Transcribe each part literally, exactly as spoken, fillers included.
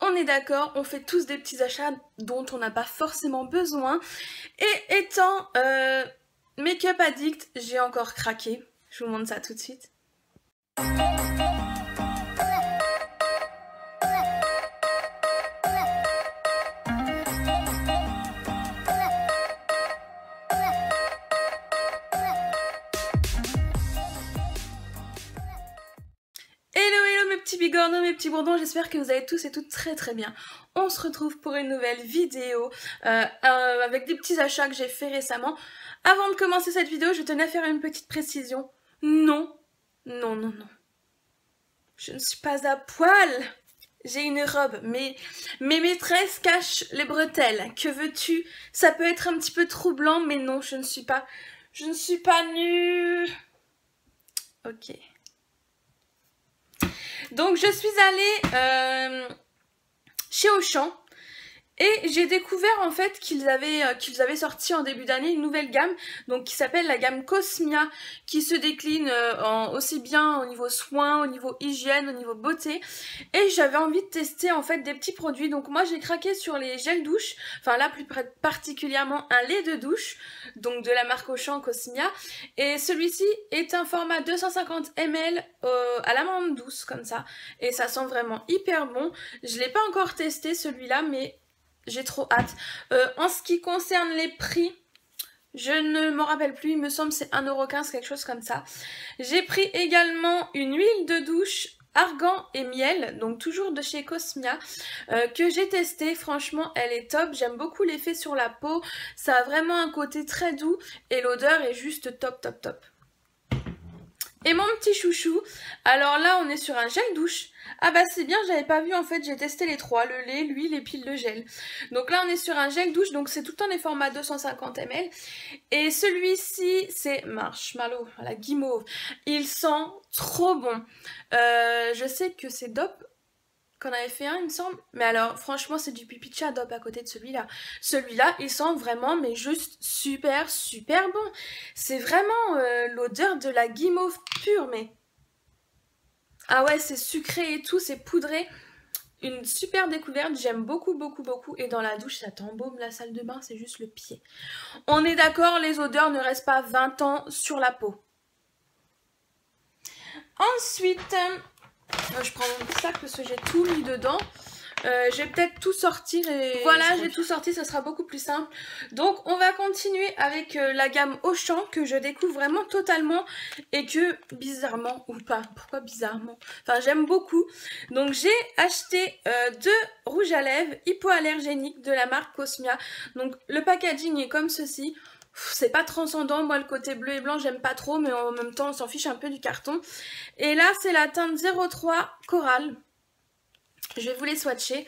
On est d'accord, on fait tous des petits achats dont on n'a pas forcément besoin. Et étant euh, make-up addict, j'ai encore craqué. Je vous montre ça tout de suite. Bigorneau, mes petits bourdons, j'espère que vous allez tous et toutes très très bien. On se retrouve pour une nouvelle vidéo euh, euh, avec des petits achats que j'ai fait récemment. Avant de commencer cette vidéo, je tenais à faire une petite précision. Non, non, non, non. Je ne suis pas à poil. J'ai une robe, mais mes maîtresses cachent les bretelles. Que veux-tu? Ça peut être un petit peu troublant, mais non, je ne suis pas... Je ne suis pas nue. Ok. Donc je suis allée euh, chez Auchan et j'ai découvert en fait qu'ils avaient, euh, qu'ils avaient sorti en début d'année une nouvelle gamme donc qui s'appelle la gamme Cosmia, qui se décline euh, en, aussi bien au niveau soins, au niveau hygiène, au niveau beauté. Et j'avais envie de tester en fait des petits produits. Donc moi j'ai craqué sur les gels douche, enfin là plus particulièrement un lait de douche, donc de la marque Auchan Cosmia. Et celui-ci est un format deux cent cinquante millilitres euh, à l'amande douce comme ça. Et ça sent vraiment hyper bon. Je ne l'ai pas encore testé celui-là, mais j'ai trop hâte. Euh, en ce qui concerne les prix, je ne m'en rappelle plus, il me semble c'est un euro quinze, quelque chose comme ça. J'ai pris également une huile de douche argan et miel, donc toujours de chez Cosmia, euh, que j'ai testé. Franchement elle est top, j'aime beaucoup l'effet sur la peau, ça a vraiment un côté très doux et l'odeur est juste top top top. Et mon petit chouchou, alors là on est sur un gel douche. Ah bah c'est bien, j'avais pas vu en fait, j'ai testé les trois, le lait, l'huile et puis le gel. Donc là on est sur un gel douche, donc c'est tout le temps des formats deux cent cinquante millilitres. Et celui-ci c'est marshmallow, la guimauve. Il sent trop bon. Euh, je sais que c'est Adopt qu'on avait fait un il me semble, mais alors franchement c'est du pipi de chat Adopt à côté de celui-là. Celui-là il sent vraiment mais juste super super bon. C'est vraiment euh, l'odeur de la guimauve pure mais... Ah ouais, c'est sucré et tout, c'est poudré. Une super découverte, j'aime beaucoup, beaucoup, beaucoup. Et dans la douche, ça t'embaume la salle de bain, c'est juste le pied. On est d'accord, les odeurs ne restent pas vingt ans sur la peau. Ensuite, je prends mon petit sac parce que j'ai tout mis dedans. Euh, je vais peut-être tout sortir et... Voilà, j'ai tout sorti, ça sera beaucoup plus simple. Donc on va continuer avec euh, la gamme Auchan que je découvre vraiment totalement. Et que bizarrement ou pas, pourquoi bizarrement? Enfin j'aime beaucoup. Donc j'ai acheté euh, deux rouges à lèvres hypoallergéniques de la marque Cosmia. Donc le packaging est comme ceci. C'est pas transcendant, moi le côté bleu et blanc j'aime pas trop. Mais en même temps on s'en fiche un peu du carton. Et là c'est la teinte zéro trois Coral. Je vais vous les swatcher.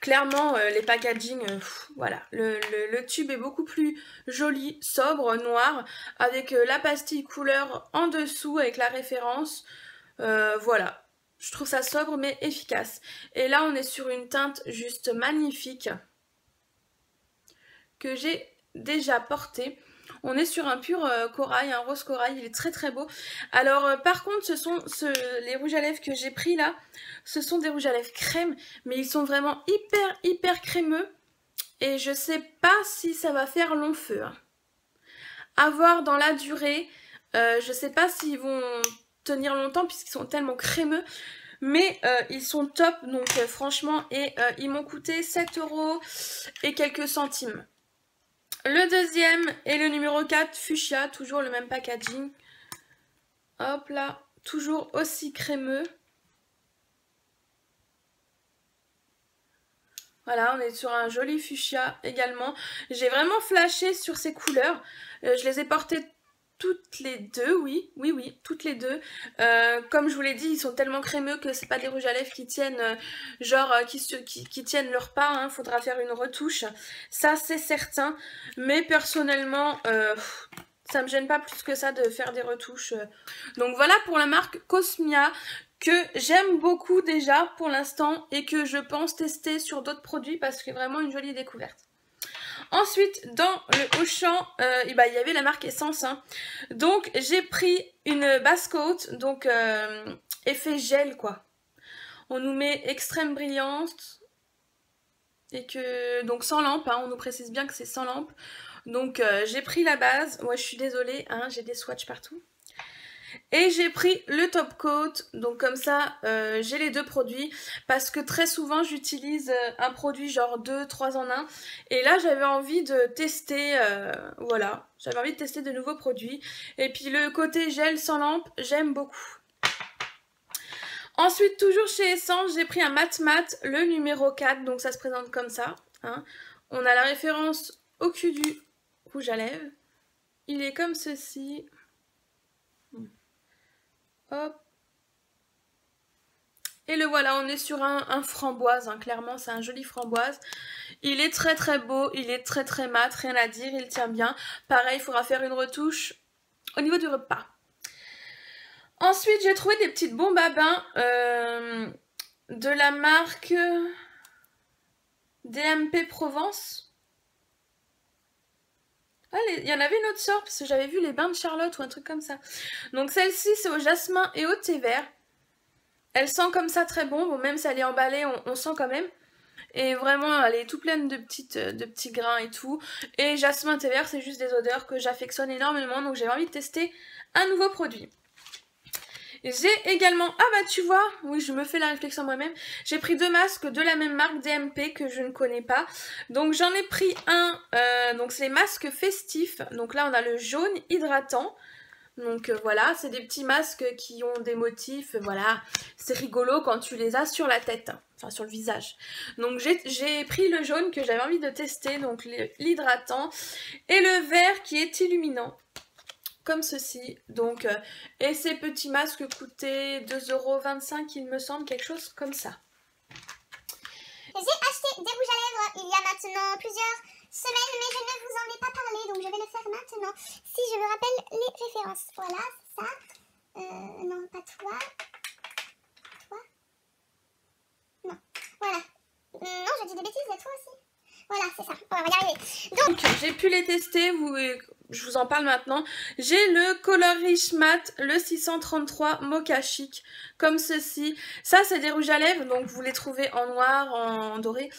Clairement, euh, les packaging, euh, pff, voilà. Le, le, le tube est beaucoup plus joli, sobre, noir, avec euh, la pastille couleur en dessous, avec la référence. Euh, voilà. Je trouve ça sobre mais efficace. Et là, on est sur une teinte juste magnifique que j'ai déjà portée. On est sur un pur euh, corail, un rose corail, il est très très beau. Alors euh, par contre ce sont ce, les rouges à lèvres que j'ai pris là, ce sont des rouges à lèvres crème, mais ils sont vraiment hyper hyper crémeux. Et je sais pas si ça va faire long feu. Hein. À voir dans la durée, euh, je sais pas s'ils vont tenir longtemps puisqu'ils sont tellement crémeux. Mais euh, ils sont top, donc euh, franchement, et euh, ils m'ont coûté sept euros et quelques centimes. Le deuxième et le numéro quatre, Fuchsia, toujours le même packaging. Hop là, toujours aussi crémeux. Voilà, on est sur un joli Fuchsia également. J'ai vraiment flashé sur ces couleurs. Euh, je les ai portées toutes les deux, oui, oui, oui, toutes les deux. Euh, comme je vous l'ai dit, ils sont tellement crémeux que c'est pas des rouges à lèvres qui tiennent, euh, genre, euh, qui, se, qui, qui tiennent leur pas. Hein, faudra faire une retouche, ça c'est certain. Mais personnellement, euh, ça me gêne pas plus que ça de faire des retouches. Donc voilà pour la marque Cosmia que j'aime beaucoup déjà pour l'instant et que je pense tester sur d'autres produits parce que vraiment une jolie découverte. Ensuite, dans le Auchan, euh, et bah, il y avait la marque Essence. Hein. Donc, j'ai pris une base coat, donc euh, effet gel, quoi. On nous met extrême brillance, et que donc sans lampe, hein, on nous précise bien que c'est sans lampe. Donc euh, j'ai pris la base, moi ouais, je suis désolée, hein, j'ai des swatchs partout. Et j'ai pris le top coat, donc comme ça euh, j'ai les deux produits, parce que très souvent j'utilise un produit genre deux, trois en un, et là j'avais envie de tester, euh, voilà, j'avais envie de tester de nouveaux produits, et puis le côté gel sans lampe, j'aime beaucoup. Ensuite, toujours chez Essence, j'ai pris un Mat Mat, le numéro quatre, donc ça se présente comme ça, hein. On a la référence au cul du rouge à lèvres, il est comme ceci... Hop. Et le voilà, on est sur un, un framboise, hein. Clairement c'est un joli framboise. Il est très très beau, il est très très mat, rien à dire, il tient bien. Pareil, il faudra faire une retouche au niveau du repas. Ensuite j'ai trouvé des petites bombes à bain euh, de la marque D M P Provence. Ah, il y en avait une autre sorte, parce que j'avais vu les bains de Charlotte ou un truc comme ça. Donc celle-ci, c'est au jasmin et au thé vert. Elle sent comme ça très bon. Bon, même si elle est emballée, on, on sent quand même. Et vraiment, elle est tout pleine de, petites, de petits grains et tout. Et jasmin, thé vert, c'est juste des odeurs que j'affectionne énormément. Donc j'avais envie de tester un nouveau produit. J'ai également... Ah bah tu vois, oui je me fais la réflexion moi-même. J'ai pris deux masques de la même marque D M P que je ne connais pas. Donc j'en ai pris un, euh, donc c'est les masques festifs. Donc là on a le jaune hydratant. Donc euh, voilà, c'est des petits masques qui ont des motifs, voilà. C'est rigolo quand tu les as sur la tête, hein, enfin sur le visage. Donc j'ai pris le jaune que j'avais envie de tester, donc l'hydratant. Et le vert qui est illuminant. Comme ceci, donc, euh, et ces petits masques coûtaient deux euros vingt-cinq, il me semble, quelque chose comme ça. J'ai acheté des rouges à lèvres il y a maintenant plusieurs semaines, mais je ne vous en ai pas parlé, donc je vais le faire maintenant, si je me rappelle les références. Voilà, ça, euh, non, pas toi, toi, non, voilà, non, je dis des bêtises, toi aussi. Voilà, c'est ça, on va y arriver. Donc, donc j'ai pu les tester, vous, je vous en parle maintenant. J'ai le Color Rich Matte, le six cent trente-trois Mocha Chic, comme ceci. Ça, c'est des rouges à lèvres, donc vous les trouvez en noir, en doré,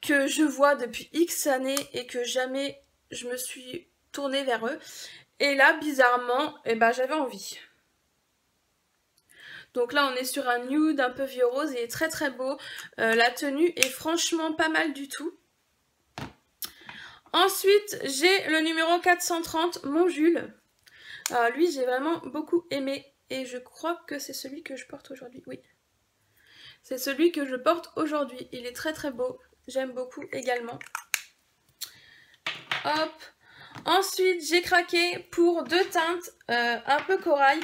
que je vois depuis X années et que jamais je me suis tournée vers eux. Et là, bizarrement, eh ben, j'avais envie. Donc là, on est sur un nude un peu vieux rose, il est très très beau. Euh, la tenue est franchement pas mal du tout. Ensuite, j'ai le numéro quatre cent trente, mon Jules. Alors lui, j'ai vraiment beaucoup aimé. Et je crois que c'est celui que je porte aujourd'hui. Oui, c'est celui que je porte aujourd'hui. Il est très très beau. J'aime beaucoup également. Hop. Ensuite, j'ai craqué pour deux teintes euh, un peu corail.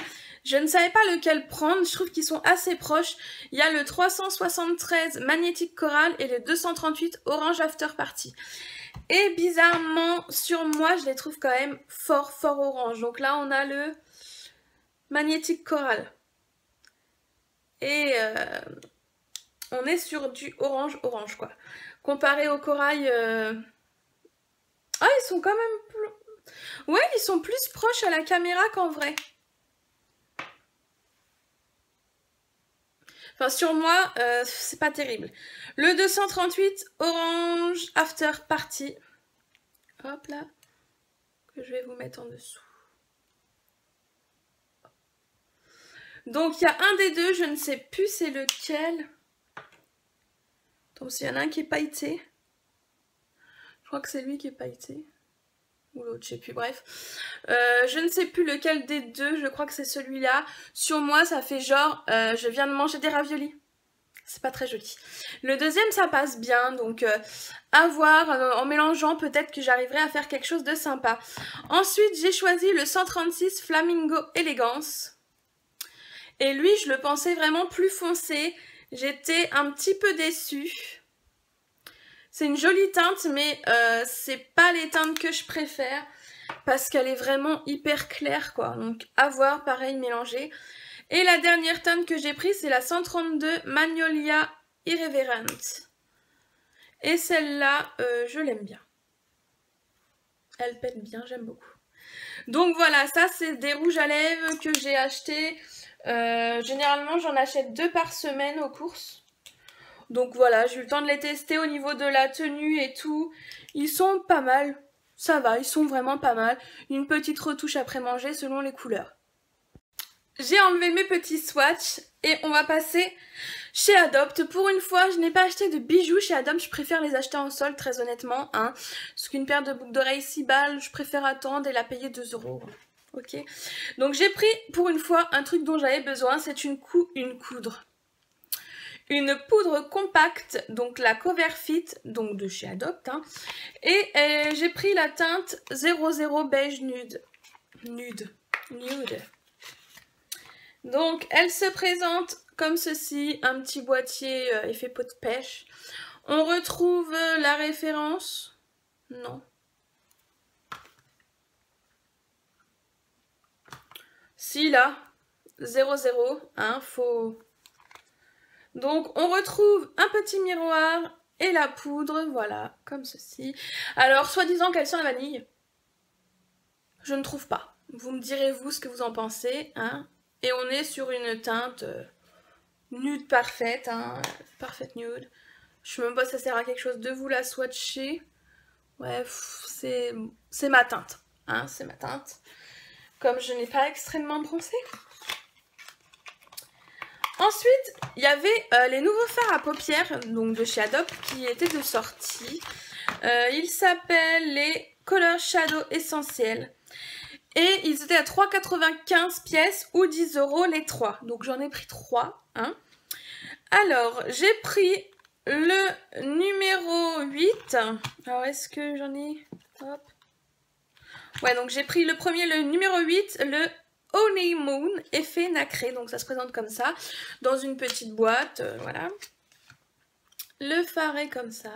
Je ne savais pas lequel prendre. Je trouve qu'ils sont assez proches. Il y a le trois cent soixante-treize Magnétique Coral et le deux cent trente-huit Orange After Party. Et bizarrement, sur moi, je les trouve quand même fort, fort orange. Donc là, on a le Magnétique Coral. Et euh, on est sur du orange, orange, quoi. Comparé au corail... Euh... Ah, ils sont quand même plus... Ouais, ils sont plus proches à la caméra qu'en vrai. Enfin, sur moi, euh, c'est pas terrible. Le deux cent trente-huit Orange After Party. Hop là. Que je vais vous mettre en dessous. Donc, il y a un des deux. Je ne sais plus c'est lequel. Donc, s'il y en a un qui est pailleté. Je crois que c'est lui qui est pailleté. Ou l'autre, je sais plus, bref. Euh, je ne sais plus lequel des deux, je crois que c'est celui-là. Sur moi, ça fait genre, euh, je viens de manger des raviolis. C'est pas très joli. Le deuxième, ça passe bien, donc euh, à voir, euh, en mélangeant, peut-être que j'arriverai à faire quelque chose de sympa. Ensuite, j'ai choisi le cent trente-six Flamingo Élégance. Et lui, je le pensais vraiment plus foncé. J'étais un petit peu déçue. C'est une jolie teinte, mais euh, c'est pas les teintes que je préfère parce qu'elle est vraiment hyper claire, quoi. Donc, à voir, pareil, mélanger. Et la dernière teinte que j'ai prise, c'est la cent trente-deux Magnolia Irreverent. Et celle-là, euh, je l'aime bien. Elle pète bien, j'aime beaucoup. Donc voilà, ça, c'est des rouges à lèvres que j'ai achetés. Euh, généralement, j'en achète deux par semaine aux courses. Donc voilà, j'ai eu le temps de les tester au niveau de la tenue et tout. Ils sont pas mal, ça va, ils sont vraiment pas mal. Une petite retouche après manger selon les couleurs. J'ai enlevé mes petits swatchs et on va passer chez Adopt. Pour une fois, je n'ai pas acheté de bijoux chez Adopt, je préfère les acheter en solde très honnêtement. Hein. Parce qu'une paire de boucles d'oreilles six balles, je préfère attendre et la payer deux euros. Ok. Donc j'ai pris pour une fois un truc dont j'avais besoin, c'est une, cou une coudre. Une poudre compacte, donc la Coverfit, donc de chez Adopt. Hein. Et euh, j'ai pris la teinte zéro zéro beige nude. Nude. Nude. Donc elle se présente comme ceci, un petit boîtier euh, effet peau de pêche. On retrouve euh, la référence. Non. Si là, zéro zéro, hein, faux. Donc on retrouve un petit miroir et la poudre, voilà, comme ceci. Alors, soi-disant qu'elle sent la vanille, je ne trouve pas. Vous me direz vous ce que vous en pensez, hein. Et on est sur une teinte nude parfaite, hein, parfaite nude. Je sais même pas si ça sert à quelque chose de vous la swatcher. Ouais, c'est ma teinte, hein, c'est ma teinte. Comme je n'ai pas extrêmement bronzé. Ensuite, il y avait euh, les nouveaux fards à paupières, donc de chez Adopt, qui étaient de sortie. Euh, ils s'appellent les Color Shadow Essentiel. Et ils étaient à trois quatre-vingt-quinze pièces ou dix euros les trois. Donc j'en ai pris trois. Hein. Alors, j'ai pris le numéro huit. Alors, est-ce que j'en ai... Hop. Ouais, donc j'ai pris le premier, le numéro huit, le Honeymoon effet nacré. Donc ça se présente comme ça, dans une petite boîte, euh, voilà. Le fard est comme ça.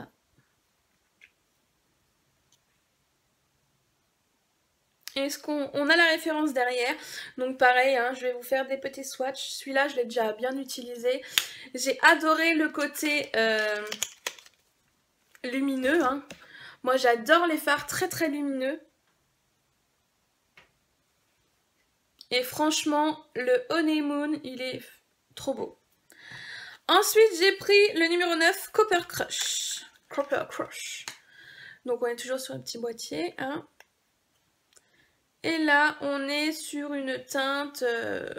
Est-ce qu'on on a la référence derrière. Donc pareil, hein, je vais vous faire des petits swatchs. Celui-là, je l'ai déjà bien utilisé. J'ai adoré le côté euh, lumineux. Hein. Moi, j'adore les fards très très lumineux. Et franchement, le Honeymoon, il est trop beau. Ensuite, j'ai pris le numéro neuf, Copper Crush. Copper Crush. Donc, on est toujours sur un petit boîtier. Hein. Et là, on est sur une teinte euh,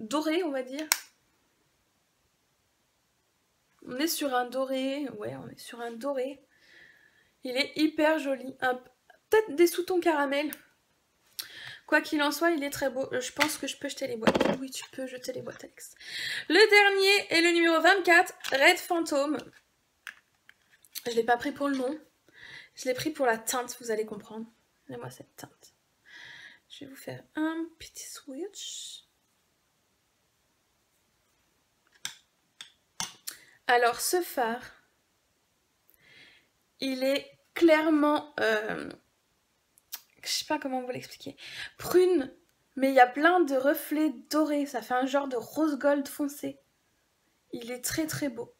dorée, on va dire. On est sur un doré. Ouais, on est sur un doré. Il est hyper joli. Peut-être des sous-tons caramel. Quoi qu'il en soit, il est très beau. Je pense que je peux jeter les boîtes. Oui, tu peux jeter les boîtes, Alex. Le dernier est le numéro vingt-quatre, Red Phantom. Je ne l'ai pas pris pour le nom. Je l'ai pris pour la teinte, vous allez comprendre. Regardez-moi cette teinte. Je vais vous faire un petit switch. Alors, ce fard, il est clairement... Euh, je sais pas comment vous l'expliquer, prune, mais il y a plein de reflets dorés, ça fait un genre de rose gold foncé. Il est très très beau.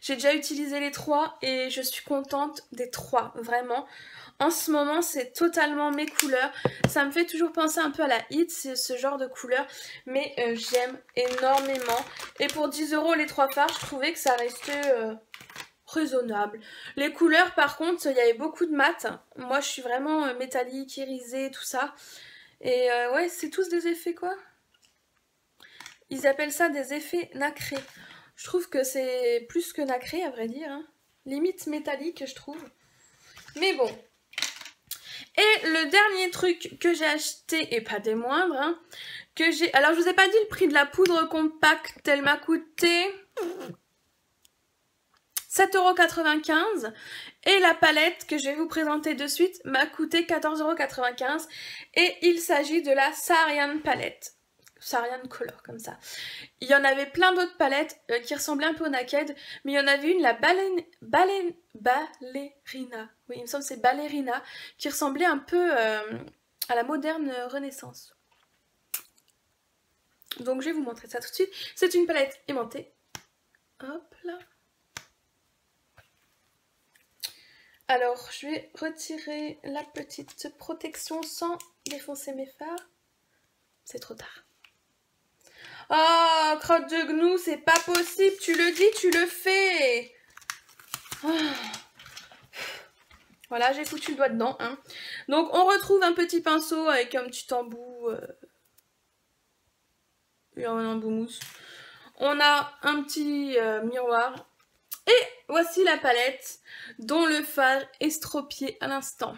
J'ai déjà utilisé les trois et je suis contente des trois, vraiment. En ce moment, c'est totalement mes couleurs. Ça me fait toujours penser un peu à la Hit, c'est ce genre de couleur, mais euh, j'aime énormément. Et pour dix euros les trois fards, je trouvais que ça restait... Euh... raisonnable. Les couleurs par contre, il y avait beaucoup de mat. Moi je suis vraiment euh, métallique, irisée, tout ça. Et euh, ouais, c'est tous des effets quoi. Ils appellent ça des effets nacrés. Je trouve que c'est plus que nacré à vrai dire. Hein. Limite métallique je trouve. Mais bon. Et le dernier truc que j'ai acheté, et pas des moindres, hein, que j'ai... Alors je vous ai pas dit le prix de la poudre compacte, elle m'a coûté... sept euros quatre-vingt-quinze et la palette que je vais vous présenter de suite m'a coûté quatorze euros quatre-vingt-quinze et il s'agit de la Sarian palette, Sarian Color comme ça. Il y en avait plein d'autres palettes euh, qui ressemblaient un peu au Naked, mais il y en avait une, la baleine, baleine, Ballerina, oui il me semble c'est Ballerina, qui ressemblait un peu euh, à la moderne Renaissance. Donc je vais vous montrer ça tout de suite, c'est une palette aimantée, hop là. Alors, je vais retirer la petite protection sans défoncer mes fards. C'est trop tard. Oh, crotte de gnou, c'est pas possible. Tu le dis, tu le fais. Oh. Voilà, j'ai foutu le doigt dedans. Hein. Donc, on retrouve un petit pinceau avec un petit embout. Euh... Et un embout mousse. On a un petit euh, miroir. Et voici la palette dont le fard estropié à l'instant.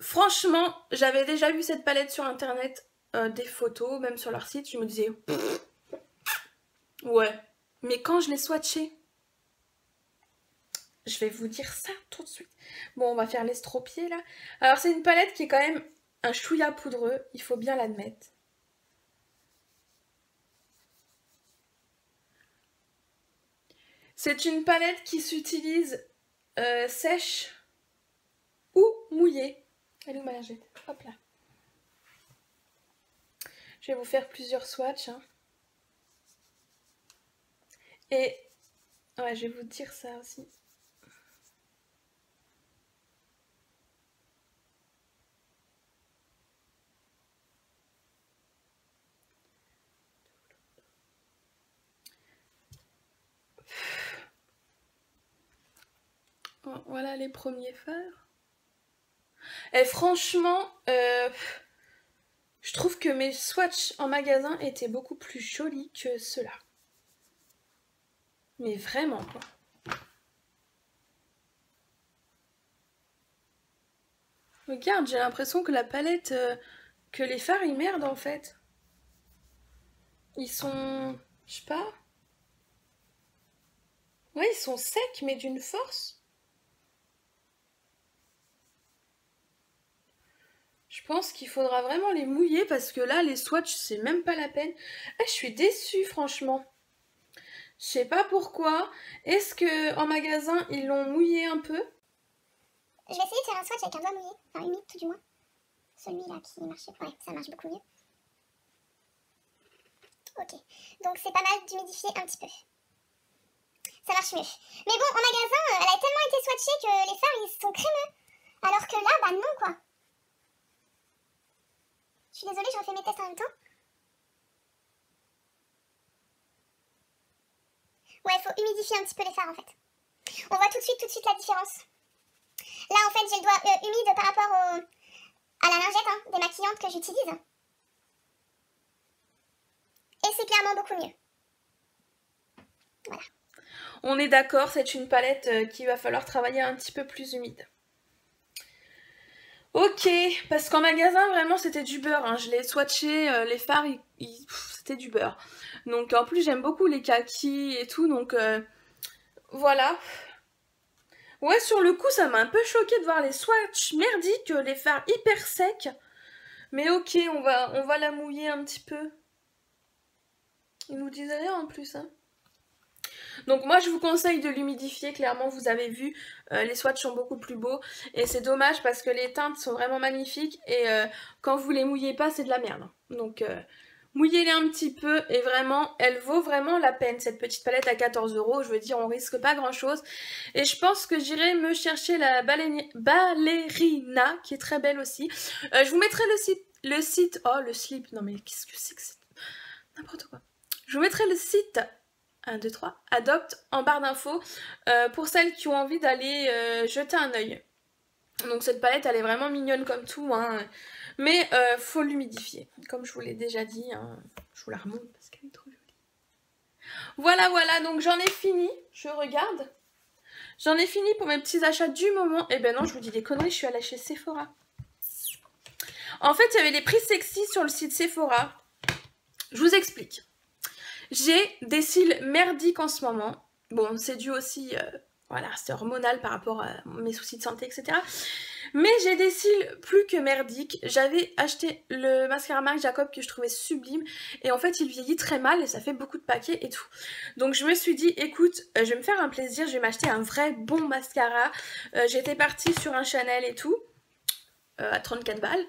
Franchement, j'avais déjà vu cette palette sur internet, euh, des photos, même sur leur site. Je me disais... Ouais. Mais quand je l'ai swatchée, je vais vous dire ça tout de suite. Bon, on va faire l'estropié là. Alors, c'est une palette qui est quand même un chouïa poudreux. Il faut bien l'admettre. C'est une palette qui s'utilise euh, sèche ou mouillée. Elle est où ma lingette? Hop là. Je vais vous faire plusieurs swatchs. Hein. Et ouais, je vais vous dire ça aussi. Voilà les premiers fards. Et franchement, euh, je trouve que mes swatchs en magasin étaient beaucoup plus jolis que ceux-là. Mais vraiment, quoi. Regarde, j'ai l'impression que la palette, euh, que les fards, ils merdent en fait. Ils sont... Je sais pas. Ouais, ils sont secs, mais d'une force. Je pense qu'il faudra vraiment les mouiller parce que là, les swatchs, c'est même pas la peine. Ah, je suis déçue, franchement. Je sais pas pourquoi. Est-ce qu'en magasin, ils l'ont mouillé un peu? Je vais essayer de faire un swatch avec un doigt mouillé. Enfin, humide, tout du moins. Celui-là qui marchait. Ouais, ça marche beaucoup mieux. Ok. Donc, c'est pas mal d'humidifier un petit peu. Ça marche mieux. Mais bon, en magasin, elle a tellement été swatchée que les fards, ils sont crémeux. Alors que là, bah non, quoi. Je suis désolée, je refais mes tests en même temps. Ouais, il faut humidifier un petit peu les fards en fait. On voit tout de suite, tout de suite la différence. Là en fait, j'ai le doigt euh, humide par rapport au... à la lingette hein, démaquillante que j'utilise. Et c'est clairement beaucoup mieux. Voilà. On est d'accord, c'est une palette qu'il va falloir travailler un petit peu plus humide. Ok, parce qu'en magasin, vraiment, c'était du beurre. Hein. Je l'ai swatché, euh, les fards, c'était du beurre. Donc, en plus, j'aime beaucoup les kakis et tout. Donc, euh, voilà. Ouais, sur le coup, ça m'a un peu choquée de voir les swatchs merdiques, les fards hyper secs. Mais ok, on va, on va la mouiller un petit peu. Ils nous disent rien en plus, hein. Donc moi je vous conseille de l'humidifier, clairement vous avez vu, euh, les swatchs sont beaucoup plus beaux et c'est dommage parce que les teintes sont vraiment magnifiques et euh, quand vous les mouillez pas c'est de la merde. Donc euh, mouillez-les un petit peu et vraiment elle vaut vraiment la peine cette petite palette à quatorze euros, je veux dire on risque pas grand chose. Et je pense que j'irai me chercher la ballerina qui est très belle aussi. Euh, je vous mettrai le site, le site, oh le slip, non mais qu'est-ce que c'est que c'est, n'importe quoi. Je vous mettrai le site... un, deux, trois, Adopt en barre d'infos euh, pour celles qui ont envie d'aller euh, jeter un œil. Donc cette palette elle est vraiment mignonne comme tout, hein, mais euh, faut l'humidifier. Comme je vous l'ai déjà dit, hein, je vous la remonte parce qu'elle est trop jolie. Voilà, voilà, donc j'en ai fini, je regarde. J'en ai fini pour mes petits achats du moment. Et ben non, je vous dis des conneries, je suis allée chez Sephora. En fait, il y avait des prix sexy sur le site Sephora. Je vous explique. J'ai des cils merdiques en ce moment. Bon, c'est dû aussi, euh, voilà, c'est hormonal par rapport à mes soucis de santé, et cetera. Mais j'ai des cils plus que merdiques. J'avais acheté le mascara Marc Jacob que je trouvais sublime. Et en fait, il vieillit très mal et ça fait beaucoup de paquets et tout. Donc, je me suis dit, écoute, euh, je vais me faire un plaisir. Je vais m'acheter un vrai bon mascara. Euh, J'étais partie sur un Chanel et tout, euh, à trente-quatre balles.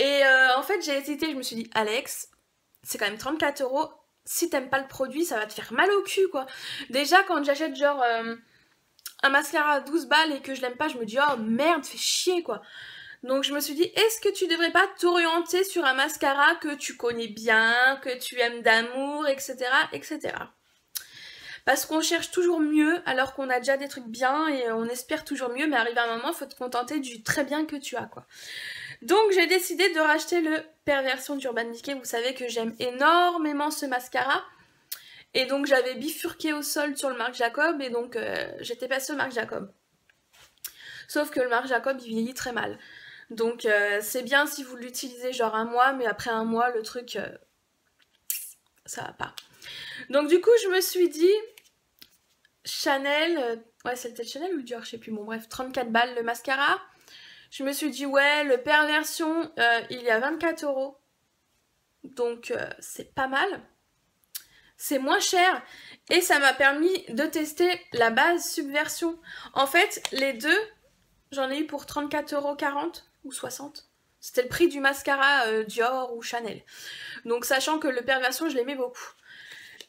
Et euh, en fait, j'ai hésité. Je me suis dit, Alex, c'est quand même trente-quatre euros. Si t'aimes pas le produit, ça va te faire mal au cul, quoi. Déjà, quand j'achète, genre, euh, un mascara à douze balles et que je l'aime pas, je me dis, oh, merde, fais chier, quoi. Donc je me suis dit, est-ce que tu devrais pas t'orienter sur un mascara que tu connais bien, que tu aimes d'amour, etc, et cetera. Parce qu'on cherche toujours mieux alors qu'on a déjà des trucs bien et on espère toujours mieux, mais arrivé à un moment, il faut te contenter du très bien que tu as, quoi. Donc j'ai décidé de racheter le Perversion d'Urban Decay. Vous savez que j'aime énormément ce mascara. Et donc j'avais bifurqué au sol sur le Marc Jacob et donc euh, j'étais passée au Marc Jacob. Sauf que le Marc Jacob il vieillit très mal. Donc euh, c'est bien si vous l'utilisez genre un mois, mais après un mois le truc euh, ça va pas. Donc du coup je me suis dit Chanel, euh, ouais c'est peut-être Chanel ou Dior, je sais plus, bon bref, trente-quatre balles le mascara. Je me suis dit ouais le Perversion euh, il y a vingt-quatre euros, donc euh, c'est pas mal. C'est moins cher et ça m'a permis de tester la base Subversion. En fait, les deux, j'en ai eu pour trente-quatre euros quarante ou soixante. C'était le prix du mascara euh, Dior ou Chanel. Donc, sachant que le Perversion, je l'aimais beaucoup.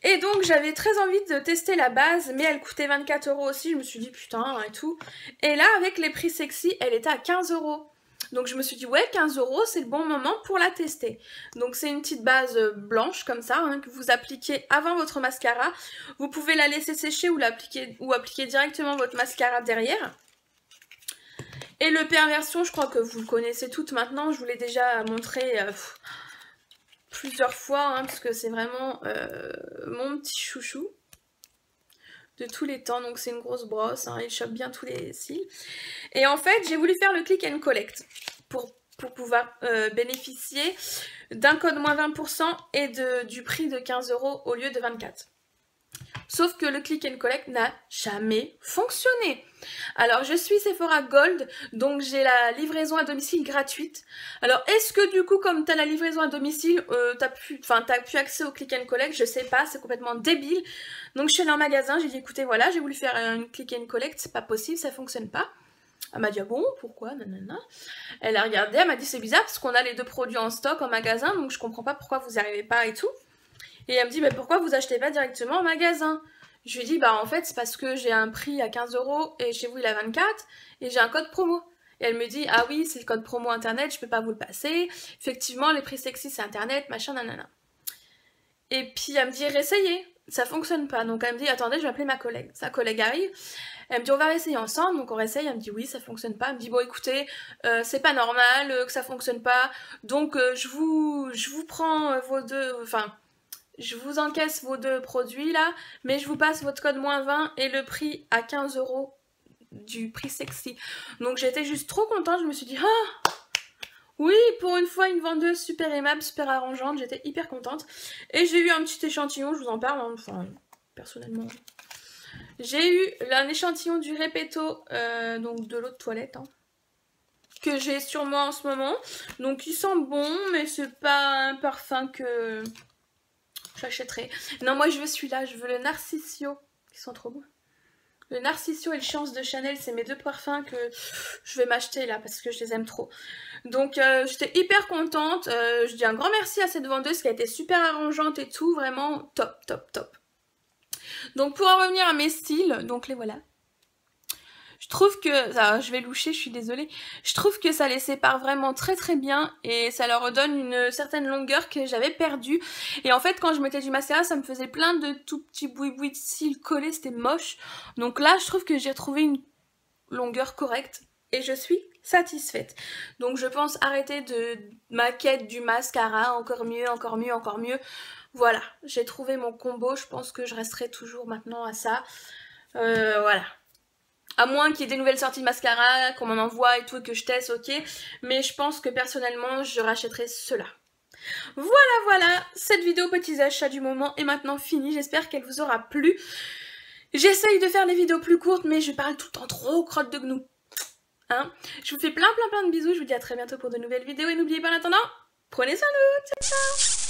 Et donc, j'avais très envie de tester la base, mais elle coûtait vingt-quatre euros aussi. Je me suis dit, putain, et tout. Et là, avec les prix sexy, elle était à quinze euros. Donc je me suis dit ouais quinze euros c'est le bon moment pour la tester. Donc c'est une petite base blanche comme ça hein, que vous appliquez avant votre mascara. Vous pouvez la laisser sécher ou l'appliquer ou appliquer directement votre mascara derrière. Et le Perversion je crois que vous le connaissez toutes maintenant. Je vous l'ai déjà montré euh, pff, plusieurs fois hein, parce que c'est vraiment euh, mon petit chouchou de tous les temps. Donc c'est une grosse brosse, hein, il chope bien tous les cils. Et en fait j'ai voulu faire le click and collect pour, pour pouvoir euh, bénéficier d'un code moins vingt pour cent et de, du prix de quinze euros au lieu de vingt-quatre. Sauf que le click and collect n'a jamais fonctionné. Alors je suis Sephora Gold, donc j'ai la livraison à domicile gratuite. Alors est-ce que du coup comme t'as la livraison à domicile, euh, t'as pu, t'as pu accès au click and collect? Je sais pas, c'est complètement débile. Donc je suis allée en magasin, j'ai dit écoutez voilà, j'ai voulu faire un click and collect, c'est pas possible, ça fonctionne pas. Elle m'a dit ah bon pourquoi nanana. Elle a regardé, elle m'a dit c'est bizarre parce qu'on a les deux produits en stock en magasin, donc je comprends pas pourquoi vous n'y arrivez pas et tout. Et elle me dit, mais bah, pourquoi vous achetez pas directement en magasin? Je lui dis, bah en fait, c'est parce que j'ai un prix à quinze euros et chez vous il est à vingt-quatre et j'ai un code promo. Et elle me dit, ah oui, c'est le code promo internet, je peux pas vous le passer. Effectivement, les prix sexy c'est internet, machin, nanana. Et puis elle me dit, réessayez, ça fonctionne pas. Donc elle me dit, attendez, je vais appeler ma collègue. Sa collègue arrive, elle me dit, on va réessayer ensemble. Donc on réessaye, elle me dit, oui, ça fonctionne pas. Elle me dit, bon écoutez, euh, c'est pas normal euh, que ça fonctionne pas. Donc euh, je vous, je vous prends euh, vos deux. Enfin. Euh, Je vous encaisse vos deux produits là, mais je vous passe votre code moins vingt et le prix à quinze euros du prix sexy. Donc j'étais juste trop contente, je me suis dit ah oui, pour une fois une vendeuse super aimable, super arrangeante, j'étais hyper contente. Et j'ai eu un petit échantillon, je vous en parle, hein, enfin personnellement. J'ai eu un échantillon du Repetto, euh, donc de l'eau de toilette, hein, que j'ai sur moi en ce moment. Donc il sent bon, mais c'est pas un parfum que j'achèterai. Non, moi je veux celui-là, je veux le Narcissio, qui sont trop beaux. Le Narcissio et le Chance de Chanel, c'est mes deux parfums que je vais m'acheter là parce que je les aime trop. Donc euh, j'étais hyper contente, euh, je dis un grand merci à cette vendeuse qui a été super arrangeante et tout, vraiment top, top, top. Donc pour en revenir à mes styles, donc les voilà. Je trouve que, ça, je vais loucher, je suis désolée, je trouve que ça les sépare vraiment très très bien et ça leur redonne une certaine longueur que j'avais perdue. Et en fait quand je mettais du mascara ça me faisait plein de tout petits boui-boui de cils collés, c'était moche. Donc là je trouve que j'ai retrouvé une longueur correcte et je suis satisfaite. Donc je pense arrêter de ma quête du mascara, encore mieux, encore mieux, encore mieux. Voilà, j'ai trouvé mon combo, je pense que je resterai toujours maintenant à ça. Euh, voilà. À moins qu'il y ait des nouvelles sorties de mascara, qu'on m'en envoie et tout, et que je teste, ok. Mais je pense que personnellement, je rachèterai cela. Voilà, voilà. Cette vidéo petits achats du moment est maintenant finie. J'espère qu'elle vous aura plu. J'essaye de faire les vidéos plus courtes, mais je parle tout le temps trop crotte de gnou. Hein, je vous fais plein plein plein de bisous. Je vous dis à très bientôt pour de nouvelles vidéos. Et n'oubliez pas en attendant, prenez soin de vous. Ciao, ciao.